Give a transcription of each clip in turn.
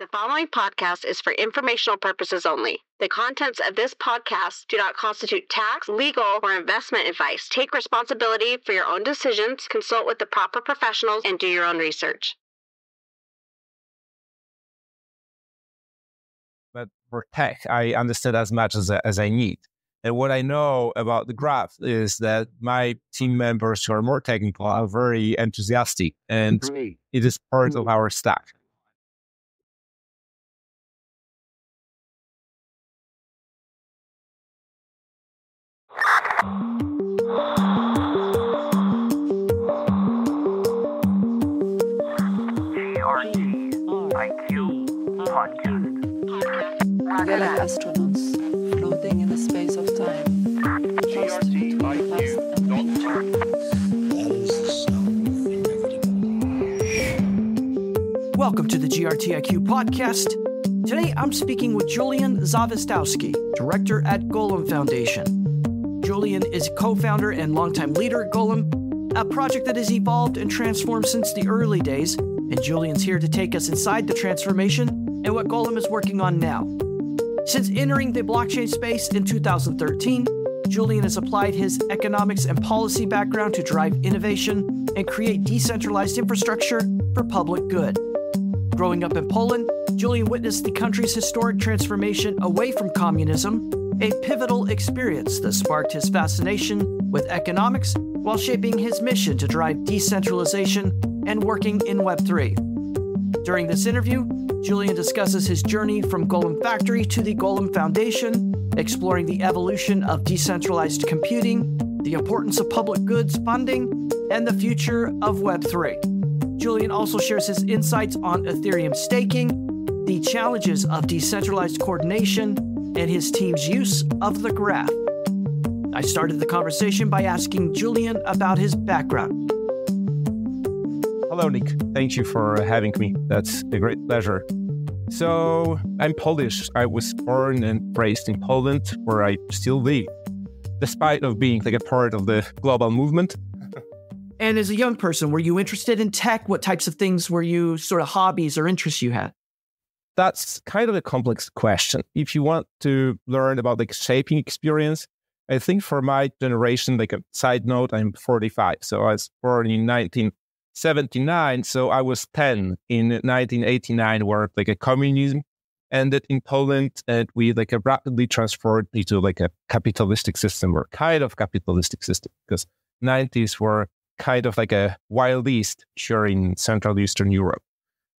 The following podcast is for informational purposes only. The contents of this podcast do not constitute tax, legal, or investment advice. Take responsibility for your own decisions, consult with the proper professionals, and do your own research. But for tech, I understood as much as I need. And what I know about the graph is that my team members who are more technical are very enthusiastic, and it is part of our stack. We are like astronauts, floating in the space of time, trusting to our past and future. Welcome to the GRTIQ podcast. Today I'm speaking with Julian Zawistowski, director at Golem Foundation. Julian is co-founder and longtime leader at Golem, a project that has evolved and transformed since the early days, and Julian's here to take us inside the transformation and what Golem is working on now. Since entering the blockchain space in 2013, Julian has applied his economics and policy background to drive innovation and create decentralized infrastructure for public good. Growing up in Poland, Julian witnessed the country's historic transformation away from communism, a pivotal experience that sparked his fascination with economics while shaping his mission to drive decentralization and working in Web3. During this interview, Julian discusses his journey from Golem Factory to the Golem Foundation, exploring the evolution of decentralized computing, the importance of public goods funding, and the future of Web3. Julian also shares his insights on Ethereum staking, the challenges of decentralized coordination, and his team's use of the graph. I started the conversation by asking Julian about his background. Hello, Nick. Thank you for having me. That's a great pleasure. So I'm Polish. I was born and raised in Poland, where I still live, despite of being like a part of the global movement. And as a young person, were you interested in tech? What types of things were you hobbies or interests you had? That's kind of a complex question. If you want to learn about like shaping experience, I think for my generation, like a side note, I'm 45. So I was born in 1979, so I was 10 in 1989, where like a communism ended in Poland, and we like a rapidly transferred into like a capitalistic system, or kind of capitalistic system, because 90s were kind of like a Wild East here in Central Eastern Europe,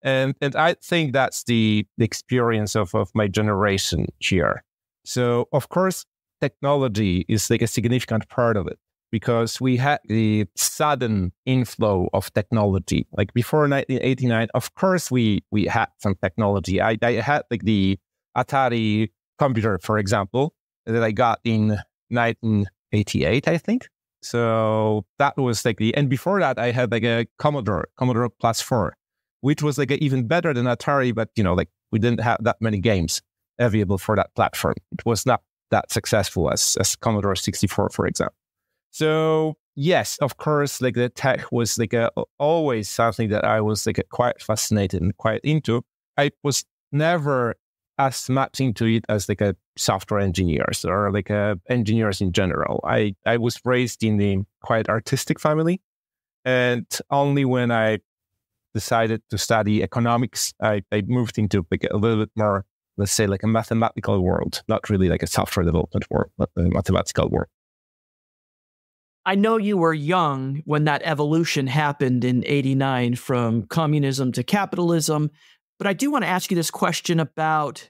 and I think that's the experience of my generation here. So of course technology is like a significant part of it, because we had the sudden inflow of technology. Like before 1989, of course, we had some technology. I had like the Atari computer, for example, that I got in 1988, I think. So that was like the, and before that, I had like a Commodore +4, which was like even better than Atari, but like we didn't have that many games available for that platform. It was not that successful as Commodore 64, for example. So yes, of course, like the tech was like always something that I was like quite fascinated and quite into. I was never as much into it as like a software engineers or like engineers in general. I was raised in a quite artistic family, and only when I decided to study economics, I moved into like a little bit more, let's say, like a mathematical world, not really like a software development world, but a mathematical world. I know you were young when that evolution happened in 89 from communism to capitalism, but I do want to ask you this question about,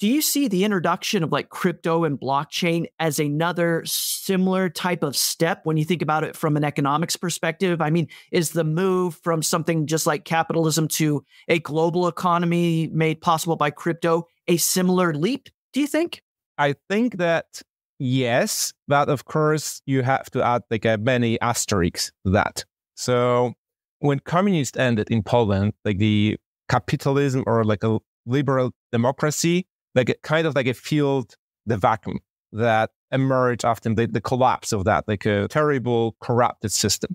do you see the introduction of like crypto and blockchain as another similar type of step when you think about it from an economics perspective? I mean, is the move from something just like capitalism to a global economy made possible by crypto a similar leap, do you think? I think that yes, but of course you have to add like many asterisks to that. So when communism ended in Poland, like the capitalism or like a liberal democracy, like it kind of like it filled the vacuum that emerged after the collapse of that, like a terrible corrupted system.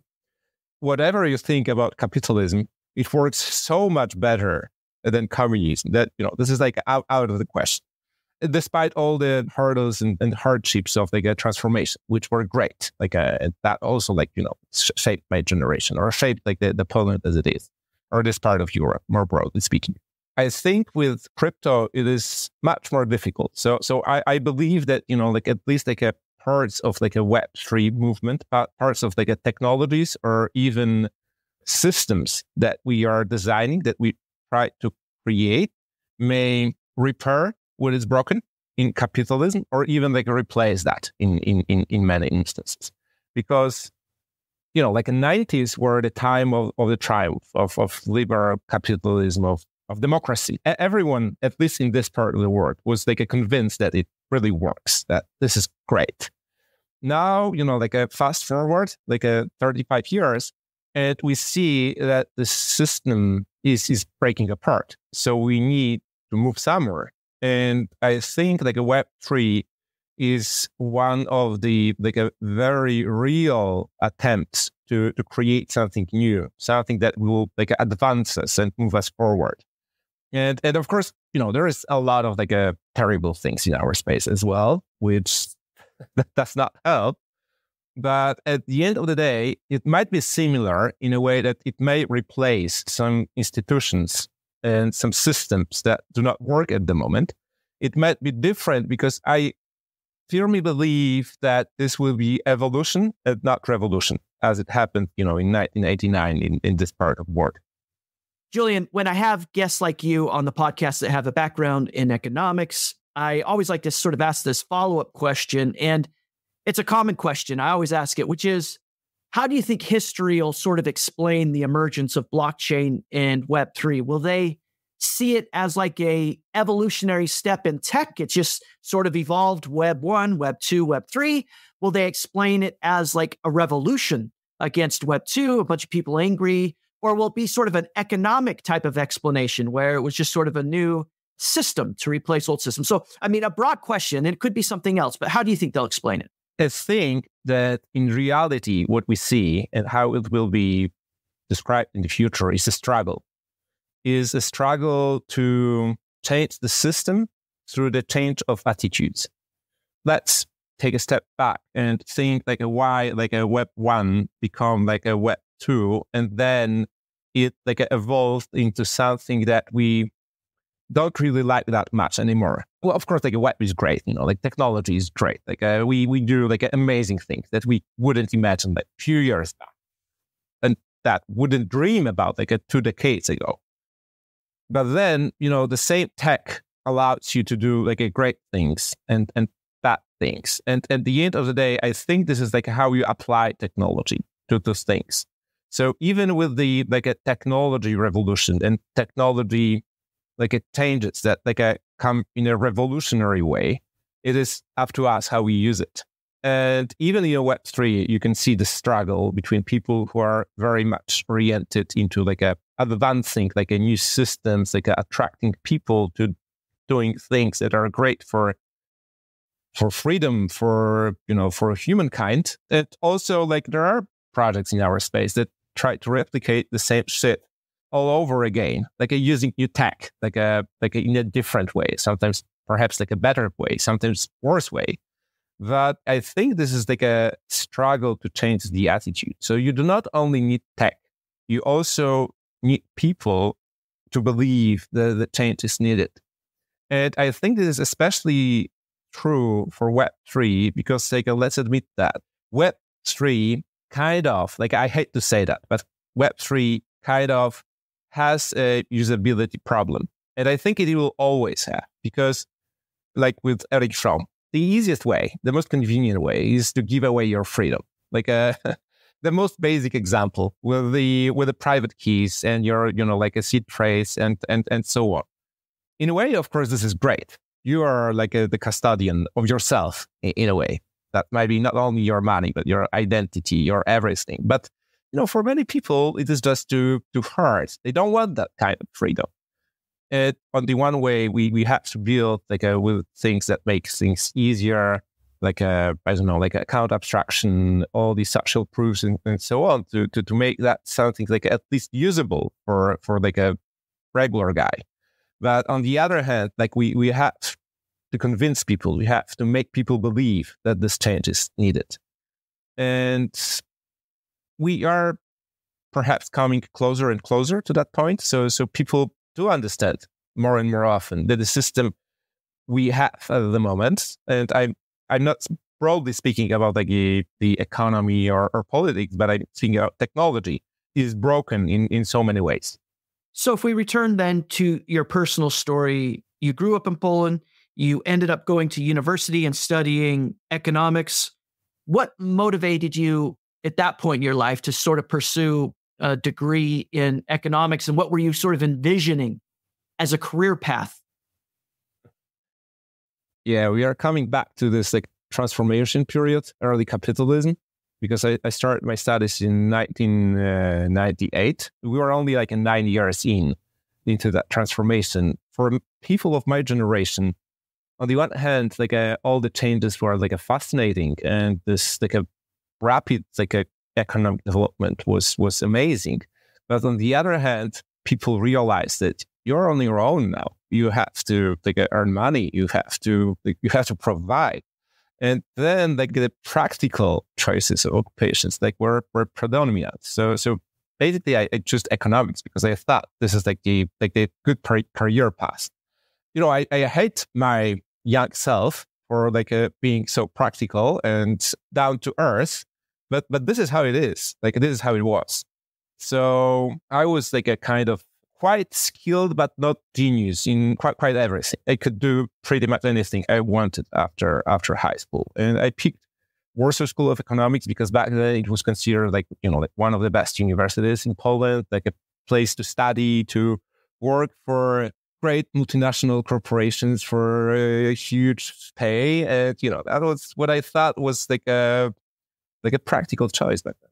Whatever you think about capitalism, it works so much better than communism. That, you know, this is like out of the question, despite all the hurdles and hardships of like a transformation, which were great. Like and that also, like, you know, shaped my generation, or shaped like the Poland as it is, or this part of Europe, more broadly speaking. I think with crypto, it is much more difficult. So I believe that, you know, like at least like a parts of like a Web3 movement, parts of like a technologies or even systems that we are designing, that we try to create, may repair what is broken in capitalism, or even like replace that in many instances. Because, you know, like the 90s were the time of the triumph of liberal capitalism, of democracy. Everyone, at least in this part of the world, was like convinced that it really works, that this is great. Now, you know, like a fast forward, like a 35 years, and we see that the system is breaking apart. So we need to move somewhere. And I think like a Web3 is one of the like a very real attempts to create something new, something that will like advance us and move us forward. And of course, you know, there is a lot of like a terrible things in our space as well, which that does not help. But at the end of the day, it might be similar in a way that it may replace some institutions and some systems that do not work at the moment. It might be different because I firmly believe that this will be evolution and not revolution, as it happened, you know, in 1989 in this part of the world. Julian, when I have guests like you on the podcast that have a background in economics, I always like to sort of ask this follow-up question, and it's a common question. I always ask it, which is, how do you think history will sort of explain the emergence of blockchain and Web3? Will they see it as like a evolutionary step in tech? It's just sort of evolved Web 1, Web 2, Web 3. Will they explain it as like a revolution against Web 2, a bunch of people angry? Or will it be sort of an economic type of explanation where it was just sort of a new system to replace old systems? So, I mean, a broad question, and it could be something else, but how do you think they'll explain it? I think that in reality, what we see and how it will be described in the future is a struggle to change the system through the change of attitudes. Let's take a step back and think like a why like a Web 1 become like a Web 2, and then it like evolved into something that we don't really like that much anymore. Well, of course, like a web is great, you know, like technology is great. Like we do like amazing things that we wouldn't imagine like a few years back, and that wouldn't dream about like 2 decades ago. But then, you know, the same tech allows you to do like great things and bad things. And at the end of the day, I think this is like how you apply technology to those things. So even with the like a technology revolution and technology like changes that like come in a revolutionary way, it is up to us how we use it. And even in Web3, you can see the struggle between people who are very much oriented into like advancing like new systems, like attracting people to doing things that are great for freedom, for, you know, for humankind. And also like there are projects in our space that try to replicate the same shit all over again, like using new tech, like in a different way, sometimes perhaps like a better way, sometimes worse way. But I think this is like a struggle to change the attitude. So you do not only need tech, you also need people to believe that the change is needed. And I think this is especially true for Web3, because like, let's admit that Web3 kind of, like I hate to say that, but Web3 kind of has a usability problem. And I think it will always have, because like with Eric Fromm, the easiest way, the most convenient way is to give away your freedom. Like the most basic example with the private keys and your, you know, like a seed phrase and so on. In a way, of course, this is great. You are like the custodian of yourself in a way. That might be not only your money, but your identity, your everything. But, you know, for many people, it is just too hard. They don't want that kind of freedom. And on the one way, we have to build like with things that make things easier, like I don't know, like account abstraction, all these social proofs and so on, to make that something like at least usable for like regular guy. But on the other hand, like we have to convince people, we have to make people believe that this change is needed. And we are perhaps coming closer and closer to that point. So people do understand more and more often that the system we have at the moment, and I'm not broadly speaking about like the economy or politics, but I'm thinking about technology, is broken in so many ways. So if we return then to your personal story, you grew up in Poland, you ended up going to university and studying economics. What motivated you at that point in your life to sort of pursue a degree in economics? And what were you sort of envisioning as a career path? Yeah, we are coming back to this like transformation period, early capitalism, because I started my studies in 1998. We were only like 9 years into that transformation. For people of my generation, on the one hand, like all the changes were like fascinating, and this like rapid like economic development was amazing. But on the other hand, people realized that you're on your own now. You have to like earn money. You have to provide. And then like the practical choices of occupations like were predominant. So basically I chose economics because I thought this is like the good career path. You know, I hate my young self for like being so practical and down to earth, but this is how it is. Like this is how it was. So I was like a kind of quite skilled, but not genius in quite everything. I could do pretty much anything I wanted after high school. And I picked Warsaw School of Economics because back then it was considered like, you know, like one of the best universities in Poland, like a place to study, to work for great multinational corporations for a huge pay. And, you know, that was what I thought was like a practical choice back then.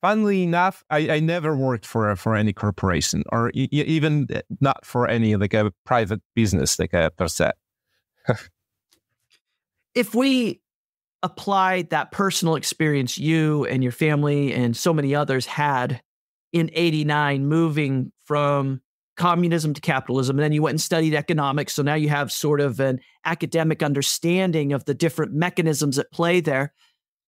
Funnily enough, I never worked for any corporation or even not for any like a private business like per se. If we apply that personal experience you and your family and so many others had in 1989, moving from communism to capitalism, and then you went and studied economics, so now you have sort of an academic understanding of the different mechanisms at play there.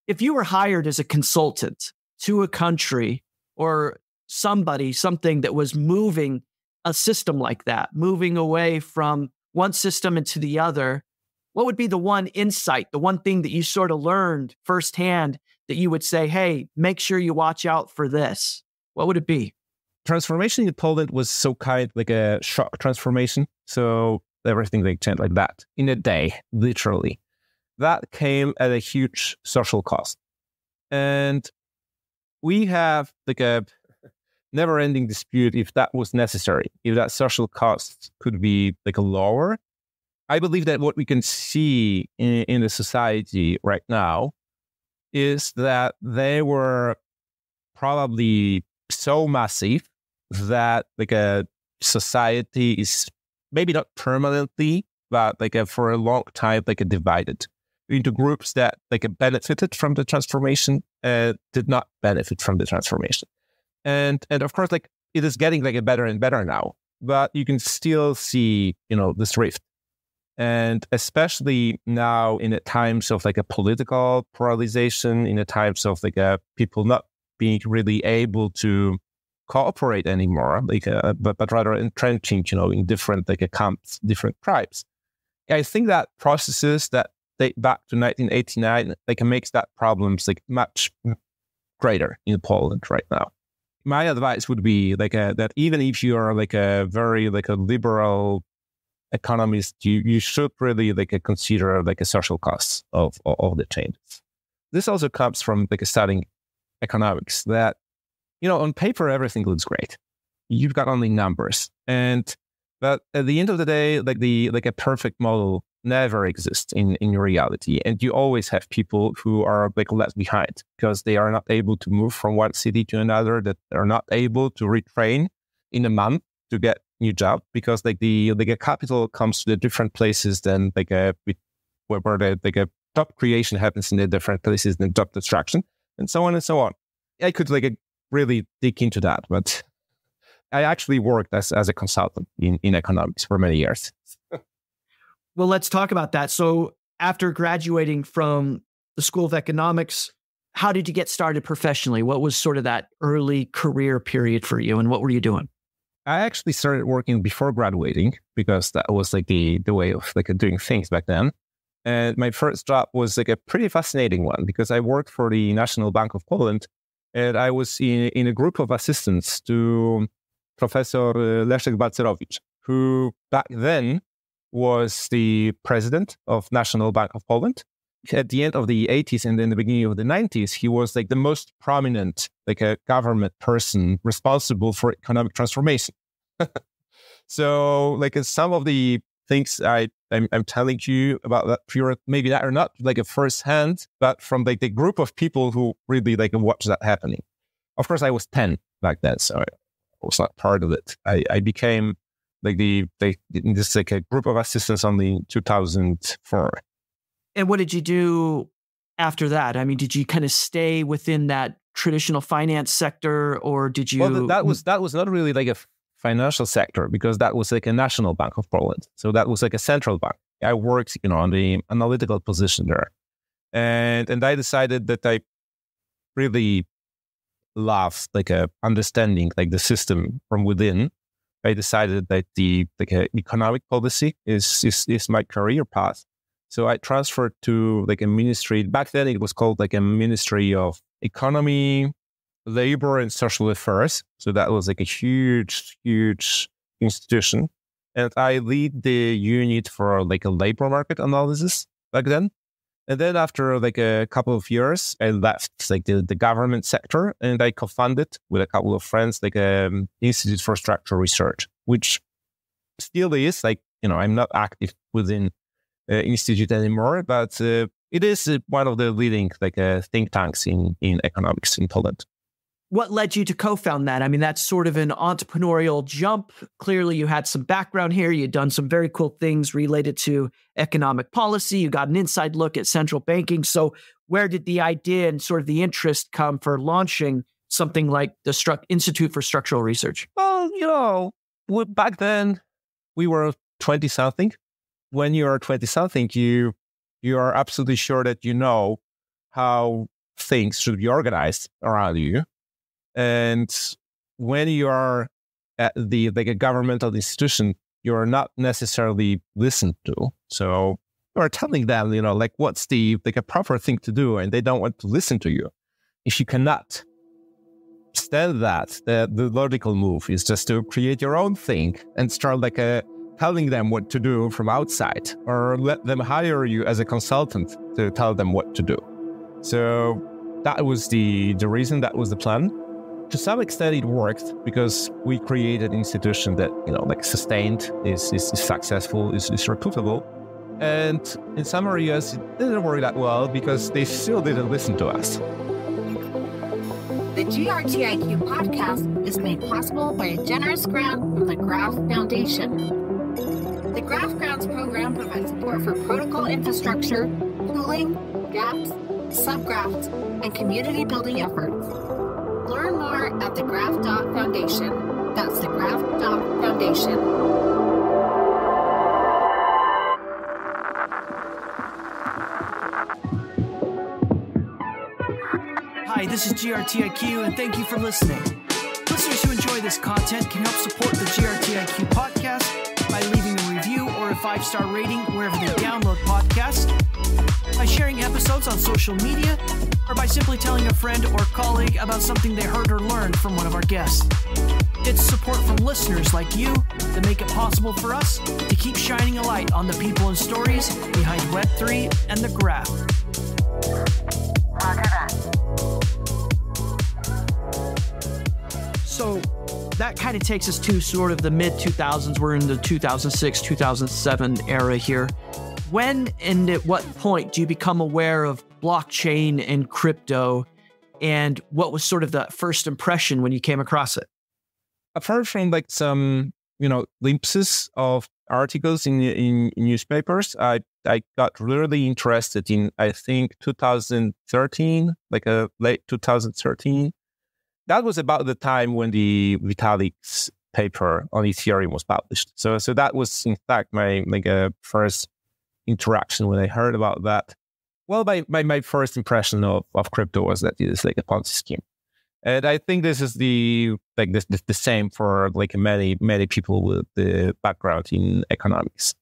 If you were hired as a consultant to a country or something that was moving a system like that, moving away from one system into the other, what would be the one insight, the one thing that you sort of learned firsthand that you would say, hey, make sure you watch out for this? What would it be? Transformation in Poland was so kind, like a shock transformation. So everything they changed like that in a day, literally. That came at a huge social cost. And we have like a never-ending dispute if that was necessary, if that social cost could be like a lower. I believe that what we can see in the society right now is that they were probably so massive that like a society is maybe not permanently, but like for a long time, like divided into groups that like benefited from the transformation, did not benefit from the transformation. And of course, like it is getting like better and better now, but you can still see, you know, this rift. And especially now in the times of like a political polarization, in the times of like people not being really able to cooperate anymore, like but rather entrenching, you know, in different like camps, different tribes. I think that processes that date back to 1989, like it makes that problems like much greater in Poland right now. My advice would be like that even if you are like a very like a liberal economist, you should really like consider like a social cost of the changes. This also comes from like studying economics that, you know, on paper everything looks great. You've got only numbers, but at the end of the day, like a perfect model never exists in reality. And you always have people who are like left behind because they are not able to move from one city to another, that are not able to retrain in a month to get a new job because like the capital comes to the different places than like where the like a job creation happens in the different places than job destruction and so on and so on. I could like really dig into that, but I actually worked as a consultant in economics for many years. Well, let's talk about that. So after graduating from the School of Economics, how did you get started professionally? What was sort of that early career period for you and what were you doing? I actually started working before graduating because that was like the way of like doing things back then. And my first job was like a pretty fascinating one because I worked for the National Bank of Poland and I was in a group of assistants to Professor Leszek Balcerowicz, who back then was the president of National Bank of Poland. At the end of the 80s and in the beginning of the 90s, he was like the most prominent, like a government person responsible for economic transformation. So like some of the things I'm telling you about that period, maybe that are not like a firsthand, but from like the group of people who really like watched that happening. Of course, I was 10 back then, so I was not part of it. I became like just like a group of assistants only in 2004. And what did you do after that? I mean, did you kind of stay within that traditional finance sector, or did you? Well, that was not really like a financial sector because that was like a National Bank of Poland, so that was like a central bank. I worked, on the analytical position there, and I decided that I really loved like a understanding like the system from within. I decided that the like economic policy is my career path. So I transferred to like a ministry. Back then it was called like a Ministry of Economy, Labor and Social Affairs. So that was like a huge, huge institution. And I lead the unit for like a labor market analysis back then. And then after like a couple of years, I left like the government sector and I co-founded with a couple of friends, like an Institute for Structural Research, which still is like, I'm not active within institute anymore, but it is one of the leading like think tanks in economics in Poland. What led you to co-found that? I mean, that's sort of an entrepreneurial jump. Clearly, you had some background here. You'd done some very cool things related to economic policy. You got an inside look at central banking. So where did the idea and sort of the interest come for launching something like the Institute for Structural Research? Well, back then we were 20-something. When you are 20-something, you are absolutely sure that you know how things should be organized around you. And when you are at the like a governmental institution, you are not necessarily listened to. So you are telling them, like what's the like a proper thing to do, and they don't want to listen to you. If you cannot stand that, the logical move is just to create your own thing and start like a telling them what to do from outside, or let them hire you as a consultant to tell them what to do. So that was the reason, that was the plan. To some extent, it worked because we created an institution that, sustained, is successful, is reputable. And in some areas, it didn't work that well because they still didn't listen to us. The GRTIQ podcast is made possible by a generous grant from the Graph Foundation. The Graph Grounds program provides support for protocol infrastructure, tooling, gaps, subgraphs, and community building efforts. Learn more at thegraph.foundation. That's thegraph.foundation. Hi, this is GRTIQ, and thank you for listening. Listeners who enjoy this content can help support the GRTIQ podcast by leaving a review or a 5-star rating wherever they download podcasts, by sharing episodes on social media, or by simply telling a friend or colleague about something they heard or learned from one of our guests. It's support from listeners like you that make it possible for us to keep shining a light on the people and stories behind Web3 and the Graph. So that kind of takes us to sort of the mid-2000s. We're in the 2006, 2007 era here. When and at what point do you become aware of blockchain and crypto? And what was sort of the first impression when you came across it? Apart from like some, glimpses of articles in newspapers, I got really interested in, I think, 2013, like late 2013. That was about the time when the Vitalik's paper on Ethereum was published. So that was, in fact, my first interaction when I heard about that. Well, my first impression of crypto was that it is like a Ponzi scheme. And I think this is the same for many people with the background in economics.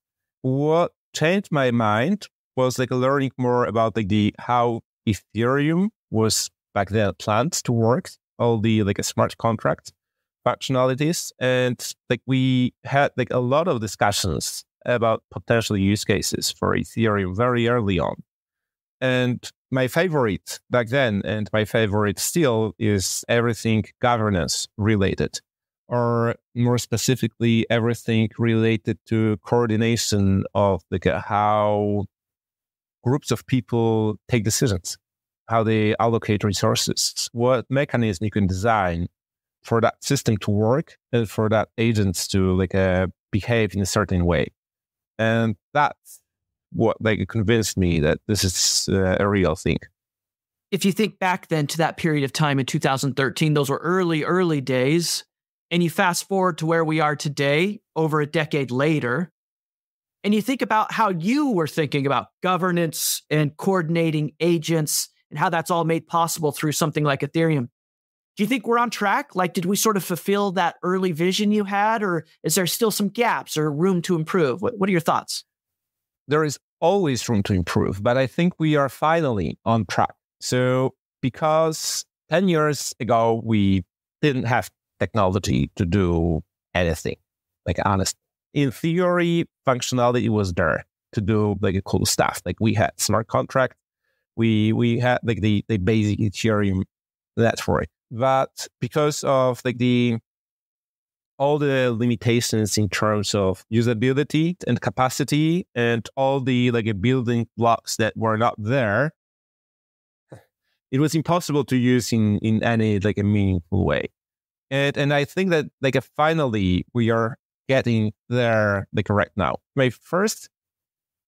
What changed my mind was learning more about how Ethereum was back then planned to work, all the smart contract functionalities, and we had a lot of discussions about potential use cases for Ethereum very early on. And my favorite back then, and my favorite still, is everything governance related, or more specifically, everything related to coordination of how groups of people take decisions, how they allocate resources, what mechanism you can design for that system to work and for that agents to behave in a certain way. And that's what convinced me that this is a real thing. If you think back then to that period of time in 2013, those were early days, and you fast forward to where we are today, over a decade later, and you think about how you were thinking about governance and coordinating agents and how that's all made possible through something like Ethereum. Do you think we're on track? Did we sort of fulfill that early vision you had, or is there still some gaps or room to improve? What are your thoughts? There is always room to improve, but I think we are finally on track. So because 10 years ago, we didn't have technology to do anything, honestly. In theory, functionality was there to do cool stuff. We had smart contract, we had the basic Ethereum network. But because of all the limitations in terms of usability and capacity and all the building blocks that were not there, it was impossible to use in any a meaningful way. And I think that finally we are getting there right now. My first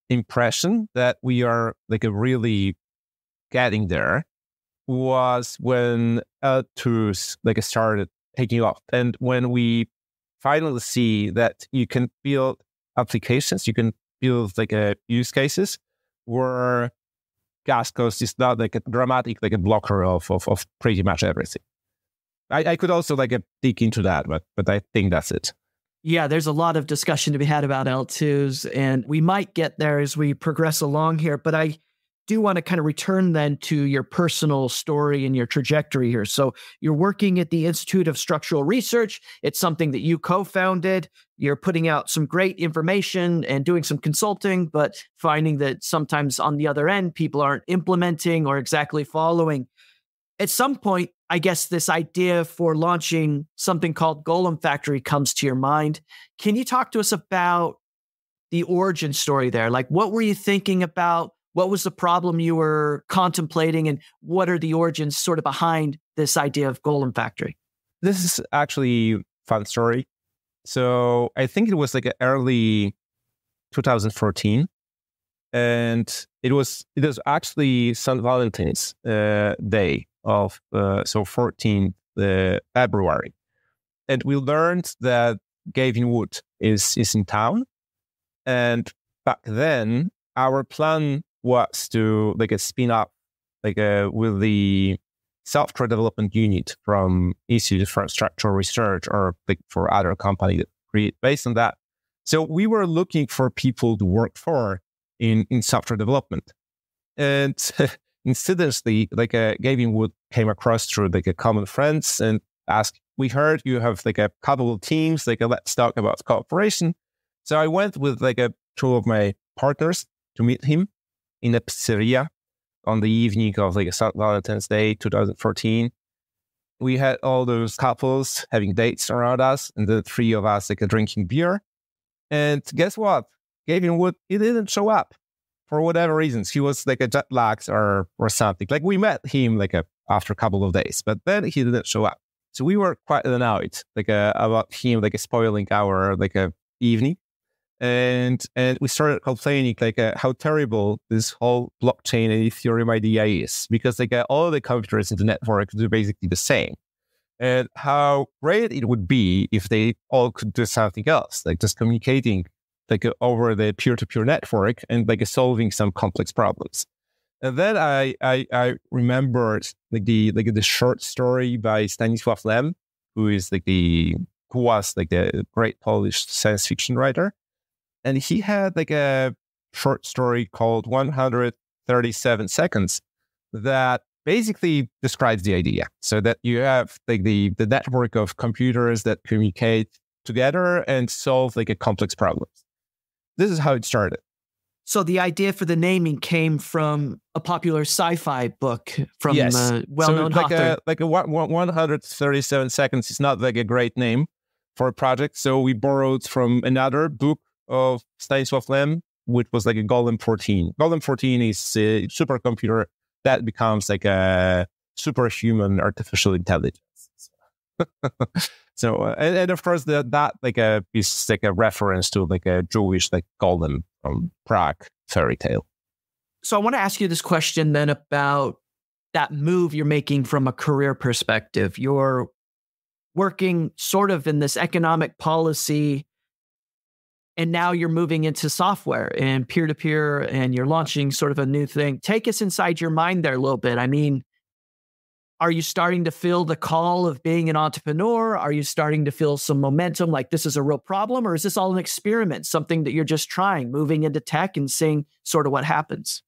impression that we are really getting there was when L2s started taking off, and when we finally see that you can build applications, you can build use cases where gas cost is not a dramatic a blocker of pretty much everything. I could also dig into that, but I think that's it. Yeah, there's a lot of discussion to be had about L2s, and we might get there as we progress along here, but I do want to kind of return then to your personal story and your trajectory here. So you're working at the Institute of Structural Research. It's something that you co-founded. You're putting out some great information and doing some consulting, but finding that sometimes on the other end, people aren't implementing or exactly following. At some point, I guess this idea for launching something called Golem Factory comes to your mind. Can you talk to us about the origin story there? What were you thinking about? What was the problem you were contemplating, and what are the origins sort of behind this idea of Golem Factory? This is actually a fun story. So I think it was early 2014, and it was actually St. Valentine's Day of 14th February, and we learned that Gavin Wood is in town, and back then our plan was to spin up with the software development unit from Institute for Structural Research, or for other company that create based on that. So we were looking for people to work for in software development, and incidentally, Gavin Wood came across through common friends and asked, "We heard you have a couple of teams. Let's talk about cooperation." So I went with two of my partners to meet him in a pizzeria on the evening of St. Valentine's Day, 2014. We had all those couples having dates around us, and the three of us drinking beer. And guess what? Gavin Wood, he didn't show up for whatever reasons. He was jet lagged or something. We met him after a couple of days, but then he didn't show up. So we were quite annoyed about him spoiling our evening. And we started complaining how terrible this whole blockchain and Ethereum idea is, because all the computers in the network do basically the same. and how great it would be if they all could do something else, like just communicating like over the peer-to-peer network and like solving some complex problems. And then I remembered the short story by Stanisław Lem, who was the great Polish science fiction writer, and he had like a short story called 137 Seconds that basically describes the idea. So that you have like the network of computers that communicate together and solve like a complex problem. This is how it started. So the idea for the naming came from a popular sci-fi book from a well-known author. Like 137 Seconds is not like a great name for a project. So we borrowed from another book of Stanisław Lem, which was like a Golem 14. Golem 14 is a supercomputer that becomes like a superhuman artificial intelligence. So and of course that is like a reference to like a Jewish like golem from Prague fairy tale. So I want to ask you this question then about that move you're making from a career perspective. You're working sort of in this economic policy, and now you're moving into software and peer-to-peer, and you're launching sort of a new thing. Take us inside your mind there a little bit. I mean, are you starting to feel the call of being an entrepreneur? Are you starting to feel some momentum, like this is a real problem? Or is this all an experiment, something that you're just trying, moving into tech and seeing sort of what happens?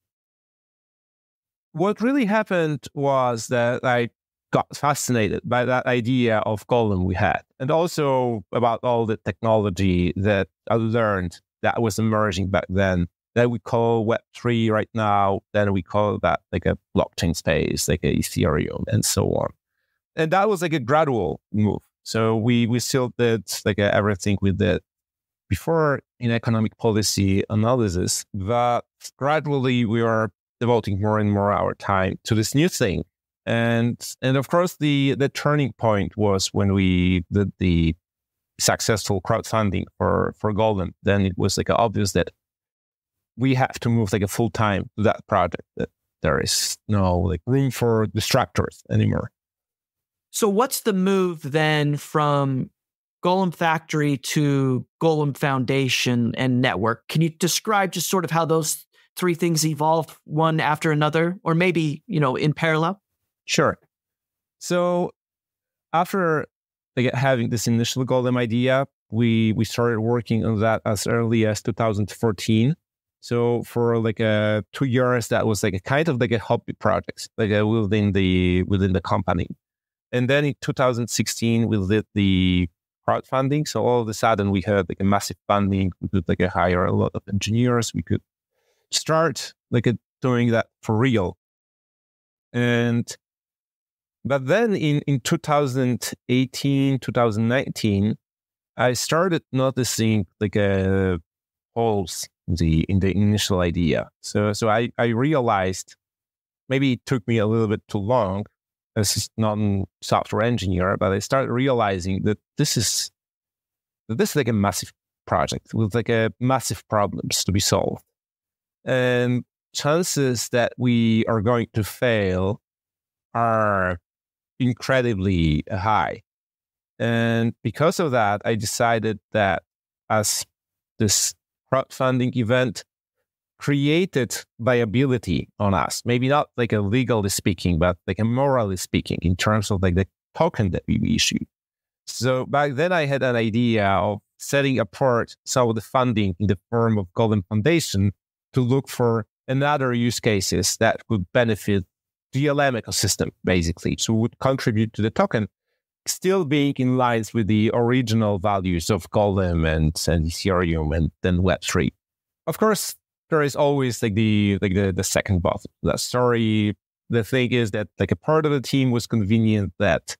What really happened was that I got fascinated by that idea of Golem we had, and also about all the technology that I learned that was emerging back then, that we call Web3 right now, then we call that like a blockchain space, like a Ethereum and so on. And that was like a gradual move. So we still did like everything we did before in economic policy analysis, but gradually we are devoting more and more our time to this new thing. And of course, the turning point was when we did the successful crowdfunding for Golem. Then it was like obvious that we have to move like a full time to that project, that there is no like room for distractors anymore. So what's the move then from Golem Factory to Golem Foundation and Network? Can you describe just sort of how those three things evolved one after another, or maybe, you know, in parallel? Sure. So after like having this initial Golem idea, we started working on that as early as 2014. So for like 2 years, that was like a kind of like a hobby project, like within the company. And then in 2016, we did the crowdfunding. So all of a sudden, we had like a massive funding. We could like hire a lot of engineers. We could start like doing that for real. But then in 2018, 2019, I started noticing like holes in the initial idea. So I realized, maybe it took me a little bit too long as a non-software engineer, but I started realizing that this is like a massive project with like a massive problems to be solved, and chances that we are going to fail are incredibly high. And because of that, I decided that as this crowdfunding event created liability on us, maybe not like a legally speaking, but like a morally speaking, in terms of like the token that we issued. So back then I had an idea of setting apart some of the funding in the form of Golem Foundation to look for another use cases that could benefit the DLM ecosystem, basically. So it would contribute to the token, still being in line with the original values of Golem and Ethereum and then Web3. Of course, there is always the second part of that story. The thing is that like a part of the team was convenient that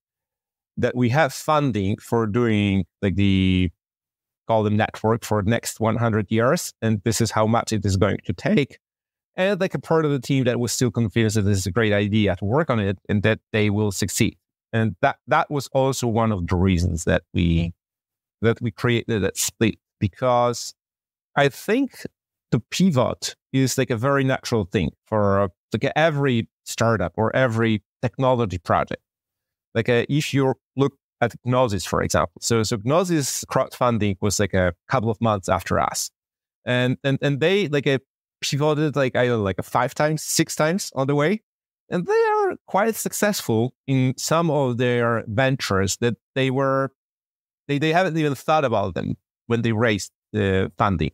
we have funding for doing like the Golem network for the next 100 years, and this is how much it is going to take. And like a part of the team that was still convinced that this is a great idea to work on it and that they will succeed. And that was also one of the reasons that we created that split, because I think the pivot is like a very natural thing for like every startup or every technology project. like if you look at Gnosis, for example. So Gnosis crowdfunding was like a couple of months after us. And they like pivoted like either like 5 times, 6 times on the way. And they are quite successful in some of their ventures that they were, they haven't even thought about them when they raised the funding.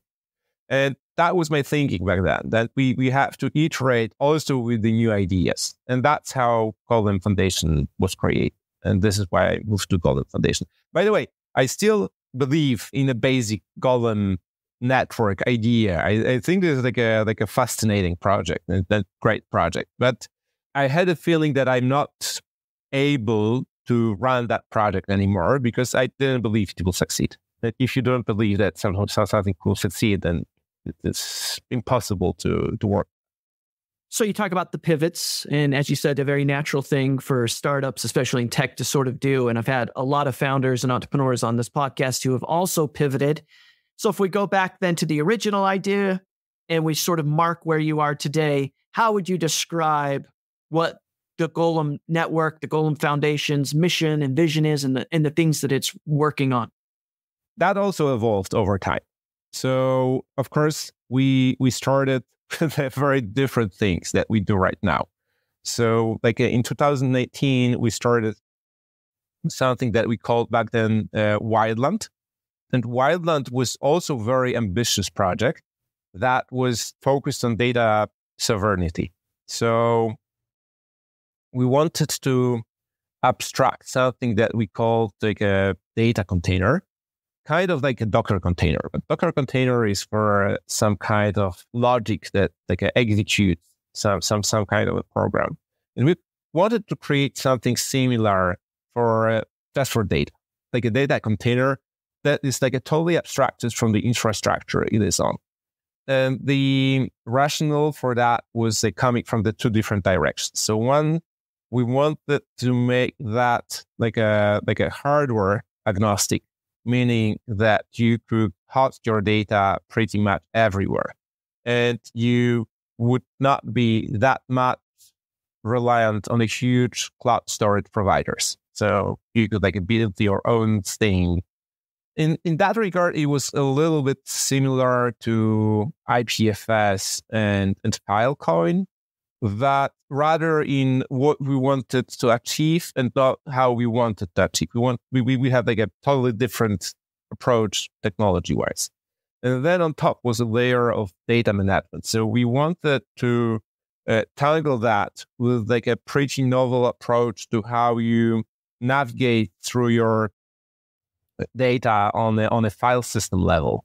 And that was my thinking back then, that we have to iterate also with the new ideas. And that's how Golem Foundation was created. And this is why I moved to Golem Foundation. By the way, I still believe in a basic Golem network idea. I think this is like a fascinating project, and a great project. But I had a feeling that I'm not able to run that project anymore because I didn't believe it will succeed. That if you don't believe that something will succeed, then it's impossible to work. So you talk about the pivots, and as you said, a very natural thing for startups, especially in tech, to sort of do. And I've had a lot of founders and entrepreneurs on this podcast who have also pivoted. So if we go back then to the original idea and we sort of mark where you are today, how would you describe what the Golem Network, the Golem Foundation's mission and vision is, and the things that it's working on? That also evolved over time. So, of course, we started very different things that we do right now. So, like in 2018, we started something that we called back then Wildland. And Wildland was also a very ambitious project that was focused on data sovereignty. So we wanted to abstract something that we called like a data container, kind of like a Docker container. But Docker container is for some kind of logic that like executes some kind of a program. And we wanted to create something similar for just for data, like a data container that is like a totally abstracted from the infrastructure it is on. And the rationale for that was coming from the two different directions. So one, we wanted to make that like a hardware agnostic, meaning that you could host your data pretty much everywhere, and you would not be that much reliant on a huge cloud storage providers. So you could build your own thing. In that regard, it was a little bit similar to IPFS and Filecoin, that rather in what we wanted to achieve and not how we wanted to achieve. We had a totally different approach technology-wise. And then on top was a layer of data management. So we wanted to tangle that with a pretty novel approach to how you navigate through your data on a file system level.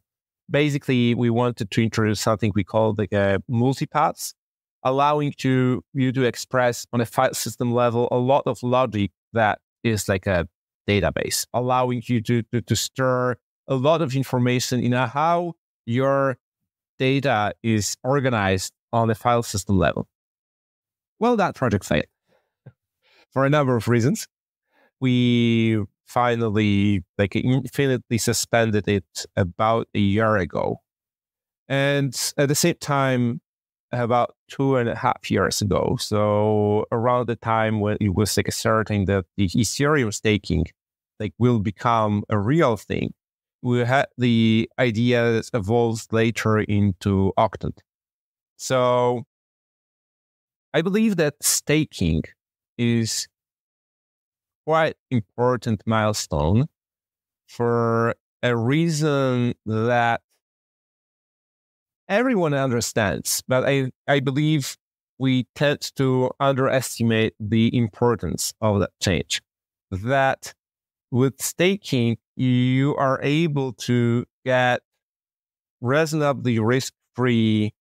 Basically, we wanted to introduce something we called multipaths, allowing you to express on a file system level a lot of logic that is like a database, allowing you to store a lot of information in how your data is organized on a file system level. Well, that project failed for a number of reasons. We finally infinitely suspended it about a year ago. And at the same time, about 2.5 years ago, so around the time when it was certain that the Ethereum staking will become a real thing, we had the idea that evolved later into Octant. So I believe that staking is quite important milestone for a reason that everyone understands, but I believe we tend to underestimate the importance of that change. That with staking, you are able to get reasonably risk-free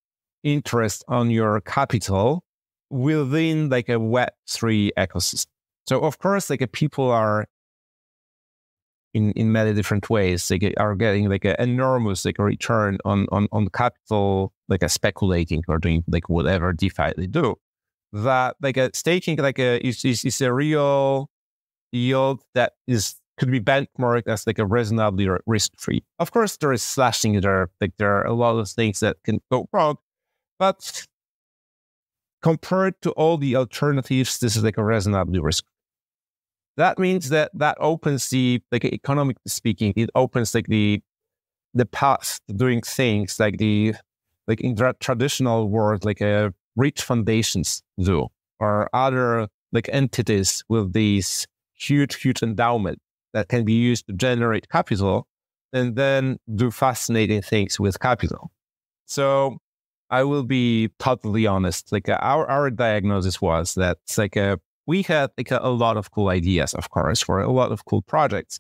interest on your capital within a Web3 ecosystem. So of course, people are in many different ways, they are getting an enormous return on capital, speculating or doing whatever DeFi they do. That staking is a real yield that could be benchmarked as a reasonably risk-free. Of course, there is slashing there. There are a lot of things that can go wrong, but compared to all the alternatives, this is a reasonably risk. that means that opens the, like, economically speaking, it opens like the path to doing things like the, like in the traditional world, like rich foundations do, or other like entities with these huge endowment that can be used to generate capital and then do fascinating things with capital. So I will be totally honest. Like our diagnosis was that like we had like a lot of cool ideas, of course, for a lot of cool projects.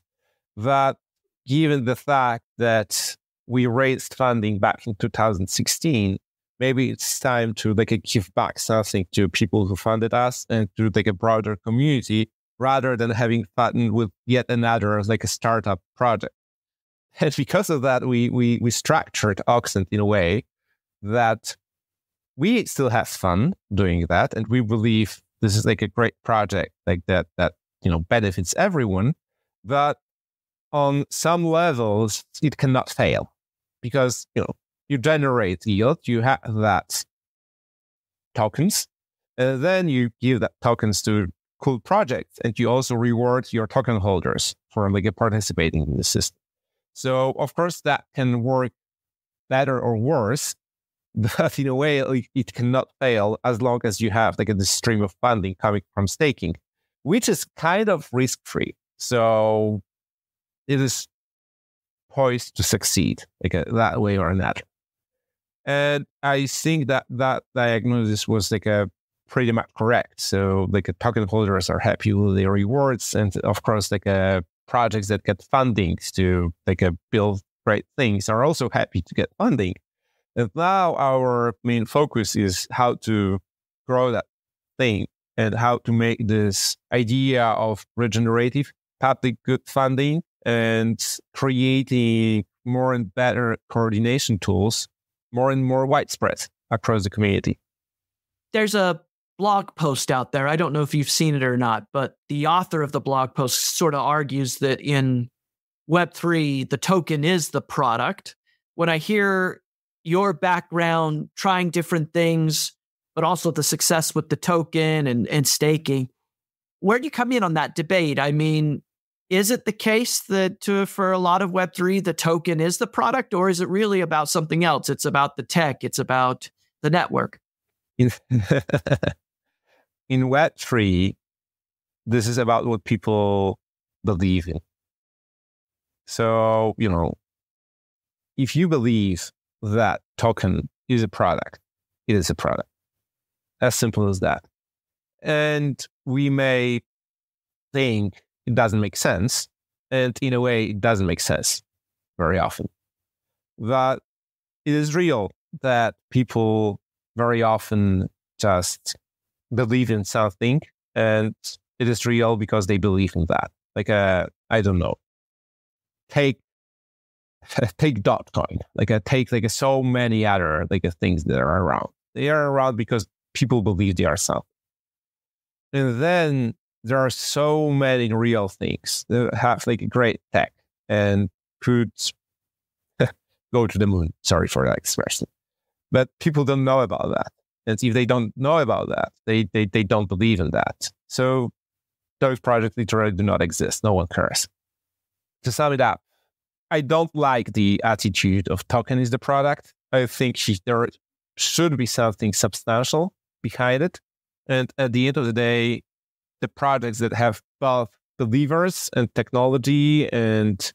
That given the fact that we raised funding back in 2016, maybe it's time to like give back something to people who funded us and to like a broader community, rather than having fun with yet another like a startup project. And because of that, we structured Octant in a way that we still have fun doing that, and we believe this is like a great project, like that you know benefits everyone. But on some levels, it cannot fail because you know you generate yield, you have that tokens, and then you give that tokens to cool projects, and you also reward your token holders for like participating in the system. So of course that can work better or worse. But in a way, it cannot fail as long as you have like this stream of funding coming from staking, which is kind of risk-free. So it is poised to succeed like that way or another. And I think that diagnosis was like a pretty much correct. So like token holders are happy with their rewards, and of course like projects that get funding to like build great things are also happy to get funding. And now our main focus is how to grow that thing and how to make this idea of regenerative public good funding and creating more and better coordination tools more and more widespread across the community. There's a blog post out there. I don't know if you've seen it or not, but the author of the blog post sort of argues that in Web3, the token is the product. When I hear your background, trying different things, but also the success with the token and staking, where do you come in on that debate? I mean, is it the case that for a lot of Web3, the token is the product, or is it really about something else? It's about the tech. It's about the network. In Web3, this is about what people believe in. So, you know, if you believe that token is a product, it is a product. As simple as that. And we may think it doesn't make sense. And in a way, it doesn't make sense very often. But it is real that people very often just believe in something. And it is real because they believe in that. Like, I don't know. Take Dogecoin, like I take like so many other like things that are around. They are around because people believe they are something. And then there are so many real things that have like great tech and could go to the moon. Sorry for that expression, but people don't know about that. And if they don't know about that, they don't believe in that. So those projects literally do not exist. No one cares. To sum it up, I don't like the attitude of token is the product. I think there should be something substantial behind it. And at the end of the day, the projects that have both believers and technology and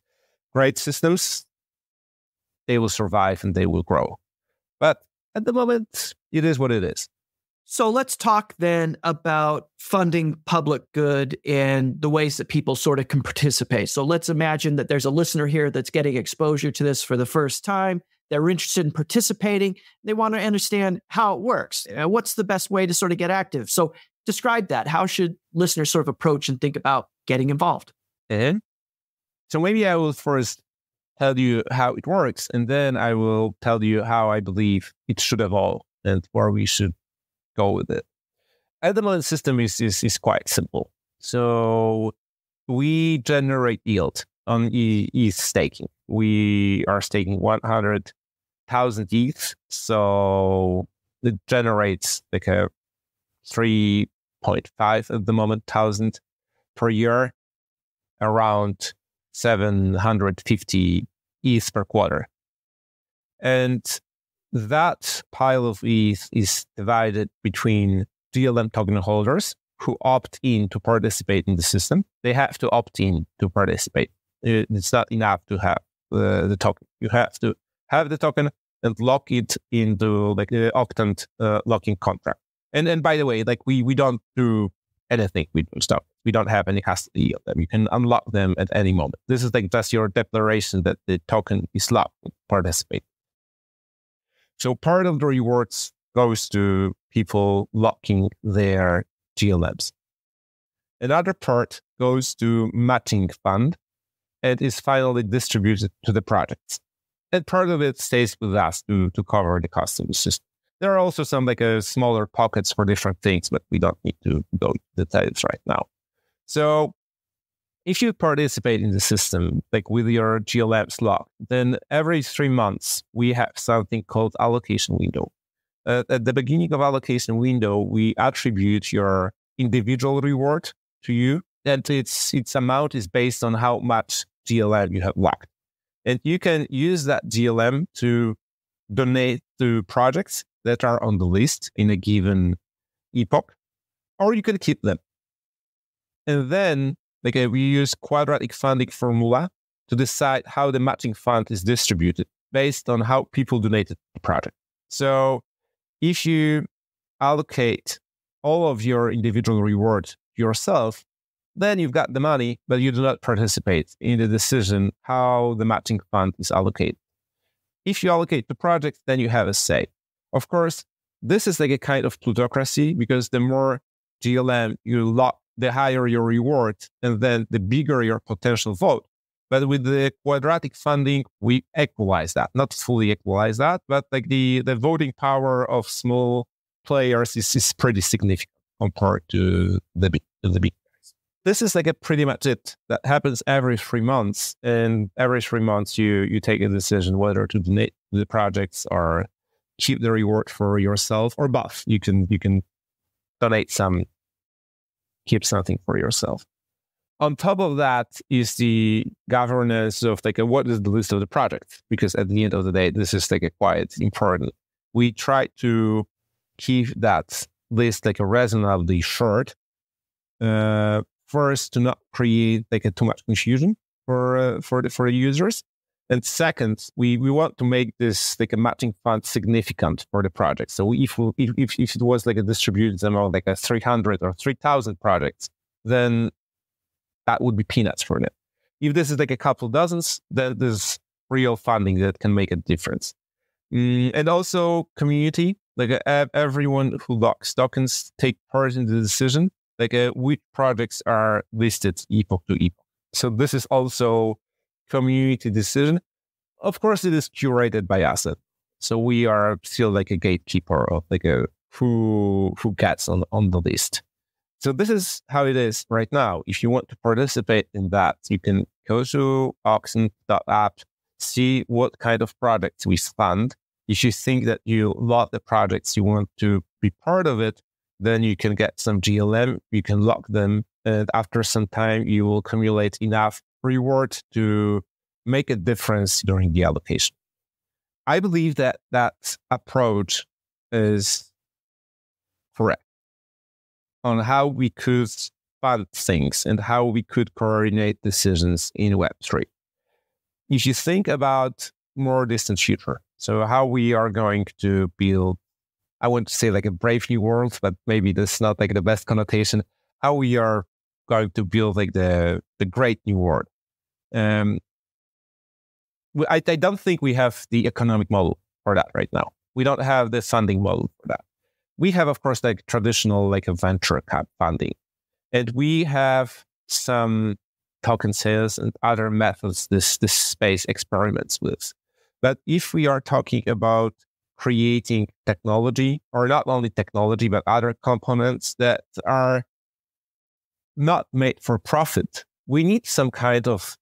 great systems, they will survive and they will grow. But at the moment, it is what it is. So let's talk then about funding public good and the ways that people sort of can participate. So let's imagine that there's a listener here that's getting exposure to this for the first time. They're interested in participating. They want to understand how it works. What's the best way to sort of get active? So describe that. How should listeners sort of approach and think about getting involved? And so maybe I will first tell you how it works, and then I will tell you how I believe it should evolve and where we should go with it. At the moment, the system is quite simple. So we generate yield on ETH staking. We are staking 100,000 ETH. So it generates like a 3.5 at the moment, thousand per year, around 750 ETH per quarter. And that pile of ETH is divided between GLM token holders who opt in to participate in the system. They have to opt in to participate. It's not enough to have the token. You have to have the token and lock it into like the Octant locking contract. And by the way, like we don't do anything with stuff. We don't have any custody of them. You can unlock them at any moment. This is like just your declaration that the token is locked to participate. So part of the rewards goes to people locking their GLMs. Another part goes to matching fund and is finally distributed to the projects. And part of it stays with us to cover the cost of the system. There are also some like smaller pockets for different things, but we don't need to go into details right now. So if you participate in the system, like with your GLMs locked, then every 3 months, we have something called allocation window. At the beginning of allocation window, we attribute your individual reward to you, and its amount is based on how much GLM you have locked. And you can use that GLM to donate to projects that are on the list in a given epoch, or you can keep them. And then like, we use quadratic funding formula to decide how the matching fund is distributed based on how people donated the project. So if you allocate all of your individual reward yourself, then you've got the money, but you do not participate in the decision how the matching fund is allocated. If you allocate the project, then you have a say. Of course, this is like a kind of plutocracy because the more GLM you lock, the higher your reward, and then the bigger your potential vote. But with the quadratic funding, we equalize that. Not fully equalize that, but like the voting power of small players is pretty significant compared to the big guys. This is like a pretty much it. That happens every 3 months. And every 3 months, you take a decision whether to donate to the projects or keep the reward for yourself or both. You can donate some, keep something for yourself. On top of that is the governance of like what is the list of the project, because at the end of the day, this is like quite important. We try to keep that list like reasonably short. First, to not create like too much confusion for the users. And second, we want to make this like a matching fund significant for the project. So if it was like a distributed among like 300 or 3,000 projects, then that would be peanuts for them. If this is like a couple dozens, then there's real funding that can make a difference. And also community, like everyone who locks tokens take part in the decision, like which projects are listed epoch to epoch. So this is also community decision. Of course, it is curated by us, so we are still like a gatekeeper of like who gets on the list. So this is how it is right now. If you want to participate in that, you can go to Octant.app, see what kind of projects we fund. If you think that you love the projects, you want to be part of it, then you can get some GLM, you can lock them, and after some time, you will accumulate enough reward to make a difference during the allocation. I believe that that approach is correct on how we could fund things and how we could coordinate decisions in Web3. If you think about more distant future, so how we are going to build, I want to say like a brave new world, but maybe that's not like the best connotation, how we are going to build like the great new world. I don't think we have the economic model for that right now. We don't have the funding model for that. We have, of course, like traditional like a venture cap funding, and we have some token sales and other methods this space experiments with. But if we are talking about creating technology, or not only technology but other components that are not made for profit, we need some kind of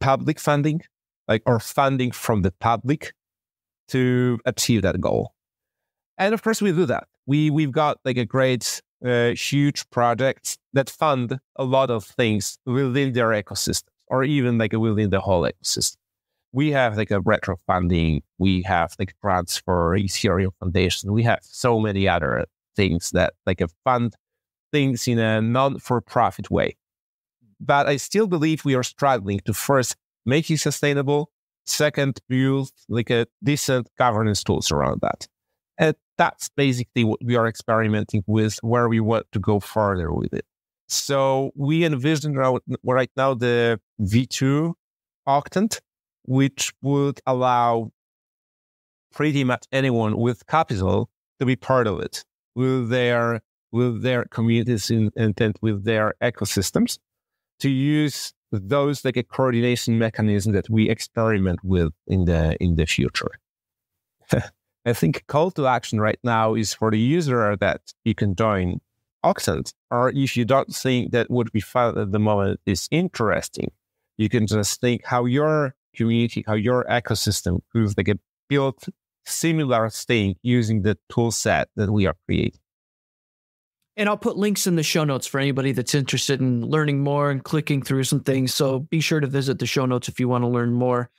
public funding, like or funding from the public to achieve that goal. And of course, we do that. We've got like a great huge projects that fund a lot of things within their ecosystem, or even like within the whole ecosystem. We have like a retro funding, we have like grants for Ethereum Foundation, we have so many other things that like fund things in a non-for-profit way. But I still believe we are struggling to first make it sustainable, second, build like a decent governance tools around that. And that's basically what we are experimenting with, where we want to go further with it. So we envision right now the V2 Octant, which would allow pretty much anyone with capital to be part of it, with their communities and with their ecosystems, to use those like a coordination mechanism that we experiment with in the future. I think call to action right now is for the user that you can join Octant, or if you don't think that what we found at the moment is interesting, you can just think how your community, how your ecosystem could like build similar thing using the tool set that we are creating. And I'll put links in the show notes for anybody that's interested in learning more and clicking through some things. So be sure to visit the show notes if you want to learn more.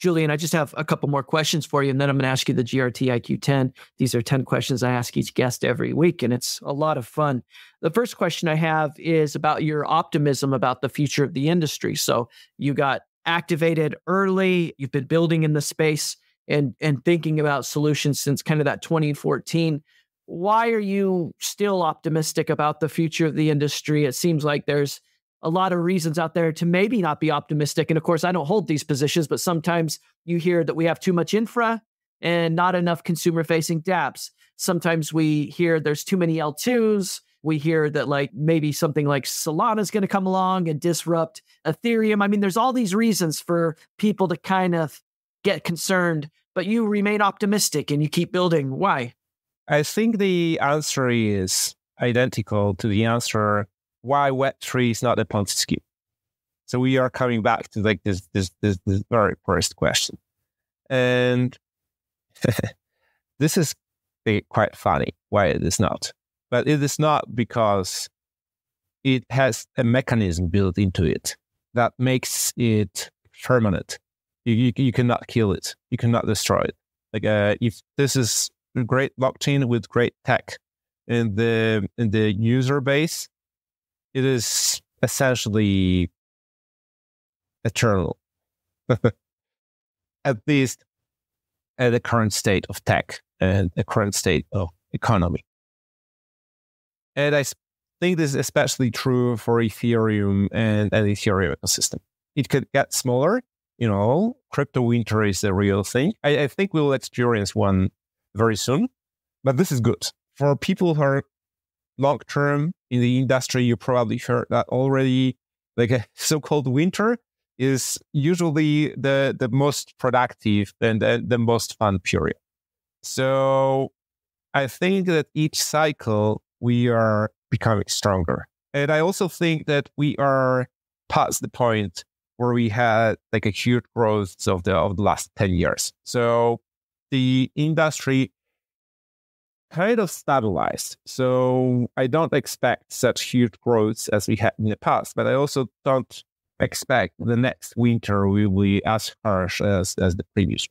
Julian, I just have a couple more questions for you, and then I'm going to ask you the GRT IQ 10. These are 10 questions I ask each guest every week, and it's a lot of fun. The first question I have is about your optimism about the future of the industry. So you got activated early, you've been building in the space and thinking about solutions since kind of that 2014. Why are you still optimistic about the future of the industry? It seems like there's a lot of reasons out there to maybe not be optimistic. And of course, I don't hold these positions, but sometimes you hear that we have too much infra and not enough consumer-facing dApps. Sometimes we hear there's too many L2s. We hear that like maybe something like Solana is going to come along and disrupt Ethereum. I mean, there's all these reasons for people to kind of get concerned, but you remain optimistic and you keep building. Why? I think the answer is identical to the answer why Web3 is not a Ponzi scheme. So we are coming back to like this very first question, and this is quite funny why it is not. But it is not because it has a mechanism built into it that makes it permanent. You cannot kill it. You cannot destroy it. Like if this is a great blockchain with great tech and the user base, it is essentially eternal, at least at the current state of tech and the current state of economy. And I think this is especially true for Ethereum and an Ethereum ecosystem. It could get smaller, you know, crypto winter is a real thing. I think we'll experience one very soon, but this is good. For people who are long-term in the industry, you probably heard that already, like a so-called winter is usually the most productive and the most fun period. So I think that each cycle we are becoming stronger. And I also think that we are past the point where we had like a huge growth of the last 10 years. So the industry kind of stabilized. So I don't expect such huge growths as we had in the past, but I also don't expect the next winter will be as harsh as the previous.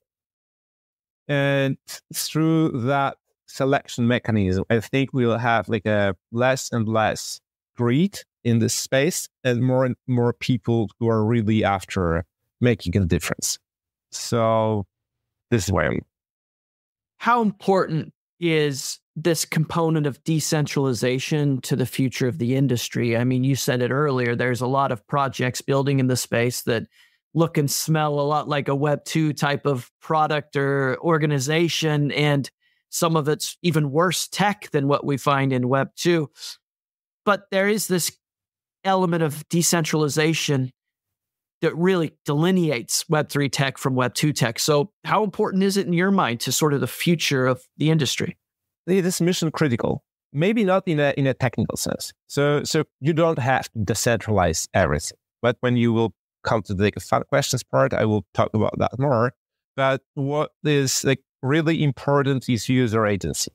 And through that selection mechanism, I think we'll have like a less and less greed in this space and more people who are really after making a difference. So this is why I'm... How important is this component of decentralization to the future of the industry? I mean, you said it earlier, there's a lot of projects building in the space that look and smell a lot like a Web2 type of product or organization, and some of it's even worse tech than what we find in Web2. But there is this element of decentralization that really delineates Web3 tech from Web2 tech. So how important is it in your mind to sort of the future of the industry? It is mission critical, maybe not in a technical sense. So you don't have to decentralize everything. But when you will come to the fun questions part, I will talk about that more. But what is like really important is user agency.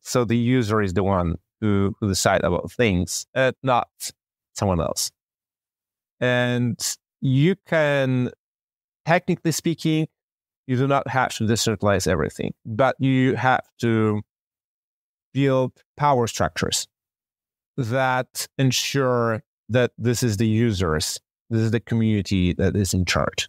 So the user is the one who decide about things, not someone else. And you can, technically speaking, you do not have to decentralize everything, but you have to build power structures that ensure that this is the users, this is the community that is in charge.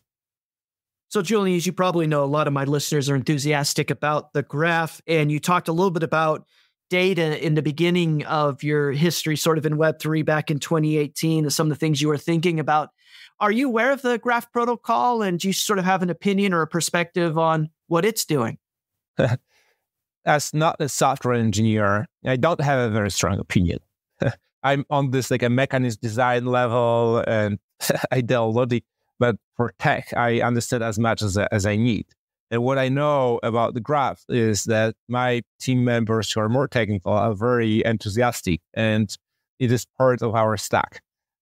So, Julian, as you probably know, a lot of my listeners are enthusiastic about the graph, and you talked a little bit about data in the beginning of your history, sort of in Web3 back in 2018, some of the things you were thinking about. Are you aware of the graph protocol, and do you sort of have an opinion or a perspective on what it's doing? As not a software engineer, I don't have a very strong opinion. I'm on this like a mechanism design level and ideology, but for tech, I understand as much as I need. And what I know about the graph is that my team members who are more technical are very enthusiastic, and it is part of our stack.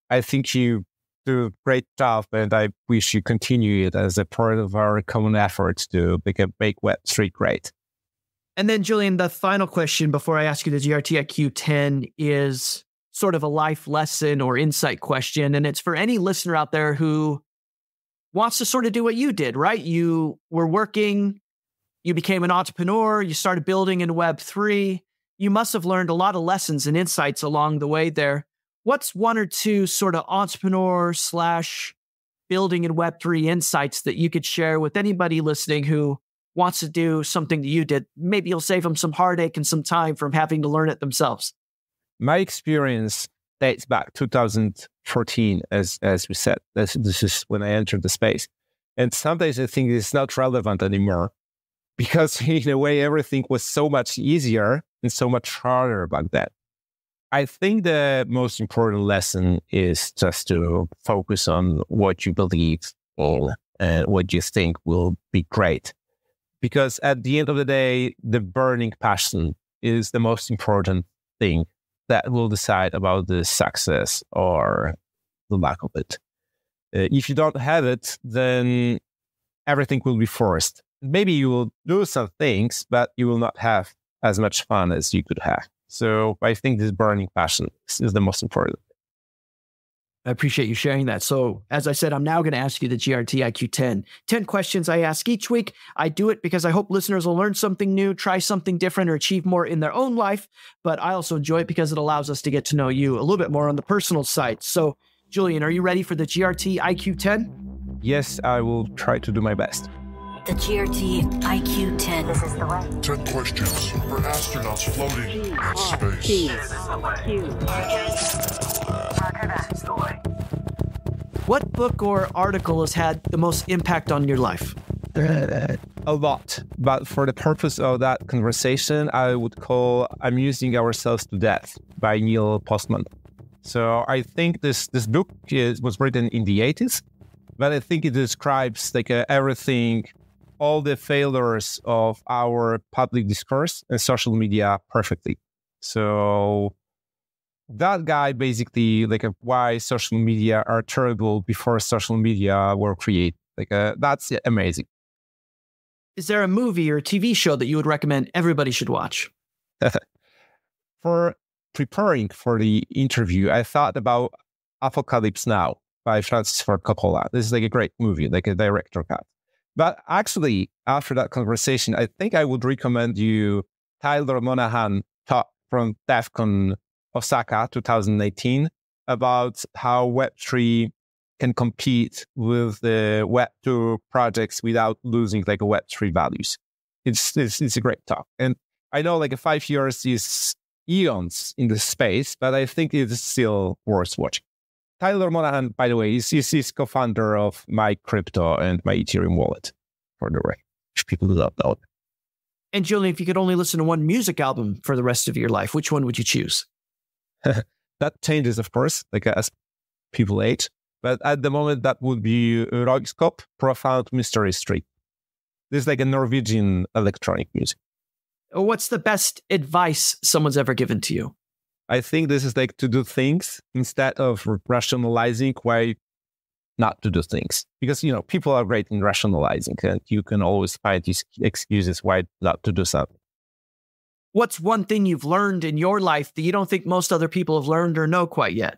I think you do a great job, and I wish you continue it as a part of our common efforts to make Web3 great. And then, Julian, the final question before I ask you the GRTIQ10 is sort of a life lesson or insight question, and it's for any listener out there who wants to sort of do what you did, right? You were working, you became an entrepreneur, you started building in Web3. You must have learned a lot of lessons and insights along the way there. What's one or two sort of entrepreneur/building in Web3 insights that you could share with anybody listening who wants to do something that you did? Maybe you'll save them some heartache and some time from having to learn it themselves. My experience dates back 2014, as we said. This is when I entered the space. And sometimes I think it's not relevant anymore because, in a way, everything was so much easier and so much harder back then. I think the most important lesson is just to focus on what you believe in and what you think will be great. Because at the end of the day, the burning passion is the most important thing that will decide about the success or the lack of it. If you don't have it, then everything will be forced. Maybe you will do some things, but you will not have as much fun as you could have. So I think this burning passion is the most important. I appreciate you sharing that. So as I said, I'm now going to ask you the GRTIQ 10. 10 questions I ask each week. I do it because I hope listeners will learn something new, try something different, or achieve more in their own life. But I also enjoy it because it allows us to get to know you a little bit more on the personal side. So Julian, are you ready for the GRTIQ 10? Yes, I will try to do my best. The GRTIQ 10. This is the way. 10 questions for astronauts floating in space. This is the way. This is the way. What book or article has had the most impact on your life? A lot. But for the purpose of that conversation, I would call Amusing Ourselves to Death by Neil Postman. So I think this book was written in the 80s, but I think it describes like everything, all the failures of our public discourse and social media perfectly. So that guy basically why social media are terrible before social media were created. That's amazing. Is there a movie or a TV show that you would recommend everybody should watch? For preparing for the interview, I thought about Apocalypse Now by Francis Ford Coppola. This is a great movie, a director cut. But actually, after that conversation, I think I would recommend you Tyler Monahan talk from DEF CON Osaka 2018 about how Web3 can compete with the Web2 projects without losing Web3 values. It's a great talk. And I know 5 years is eons in the space, but I think it's still worth watching. Tyler Monahan, by the way, is co-founder of My Crypto and My Ethereum Wallet, for the way, which people love that. And Julian, if you could only listen to one music album for the rest of your life, which one would you choose? That changes, of course, as people age. But at the moment, that would be Röyksopp, Profound Mystery Street. This is a Norwegian electronic music. What's the best advice someone's ever given to you? I think this is to do things instead of rationalizing why not to do things. Because, people are great in rationalizing and you can always find these excuses why not to do something. what's one thing you've learned in your life that you don't think most other people have learned or know quite yet?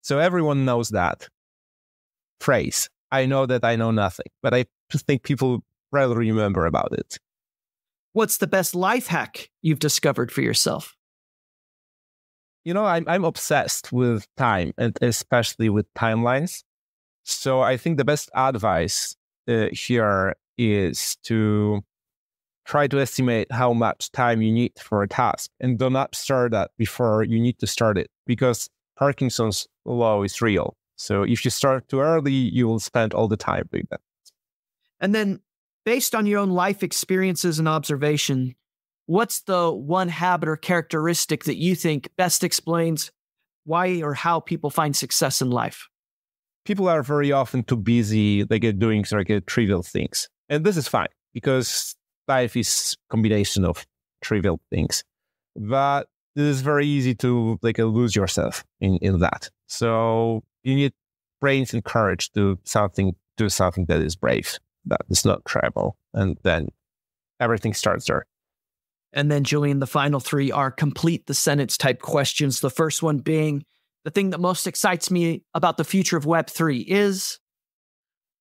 So everyone knows that phrase. I know that I know nothing, but I think people rather remember about it. What's the best life hack you've discovered for yourself? You know, I'm obsessed with time, and especially with timelines. So I think the best advice here is to try to estimate how much time you need for a task, and do not start that before you need to start it, because Parkinson's law is real. So if you start too early, you will spend all the time doing that. And then, based on your own life experiences and observation, what's the one habit or characteristic that you think best explains why or how people find success in life? People are very often too busy. They get doing trivial things. And this is fine, because life is a combination of trivial things. But it is very easy to lose yourself in that. So you need brains and courage to do something that is brave, that is not trivial. And then everything starts there. And then, Julian, the final three are complete the sentence type questions. The first one being, the thing that most excites me about the future of Web3 is?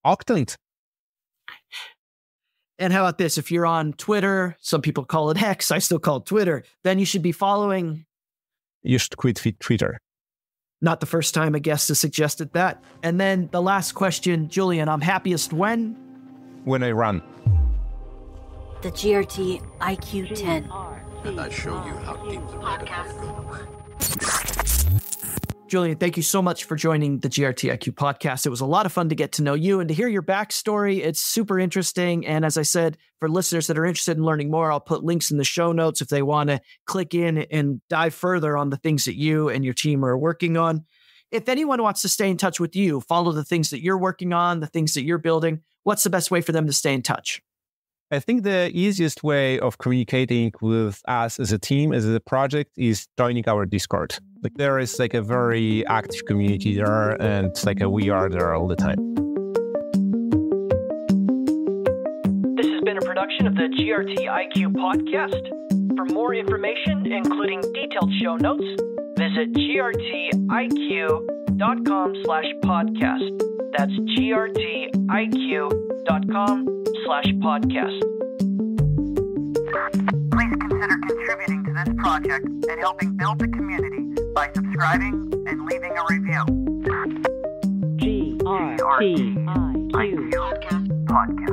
Octant. And how about this? If you're on Twitter, some people call it X, I still call it Twitter, then you should be following... You should quit Twitter. Not the first time a guest has suggested that. And then the last question, Julian, I'm happiest when? When I run. The GRT IQ 10. And I show you how deep the podcast goes. Julian, thank you so much for joining the GRT IQ podcast. It was a lot of fun to get to know you and to hear your backstory. It's super interesting. And as I said, for listeners that are interested in learning more, I'll put links in the show notes if they want to click in and dive further on the things that you and your team are working on. If anyone wants to stay in touch with you, follow the things that you're working on, the things that you're building, what's the best way for them to stay in touch? I think the easiest way of communicating with us as a team, as a project, is joining our Discord. There is a very active community there, and we are there all the time. This has been a production of the GRT IQ podcast. For more information, including detailed show notes, visit grtiq.com/podcast. That's grtiq.com/podcast. Please consider contributing to this project and helping build the community by subscribing and leaving a review. GRTIQ Podcast.